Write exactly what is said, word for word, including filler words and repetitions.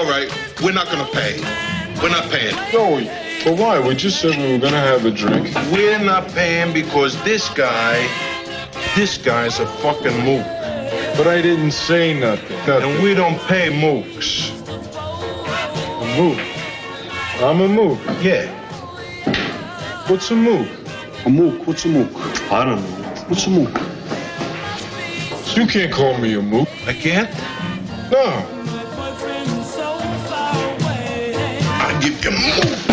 all right, we're not going to pay. We're not paying. No, but why? We just said we were going to have a drink. We're not paying because this guy, this guy's a fucking mook. But I didn't say nothing. nothing. And we don't pay mooks. A mook? I'm a mook. Yeah. What's a mook? A mook? What's a mook? I don't know. What's a mook? You can't call me a mook. I can't? No. I give you mook.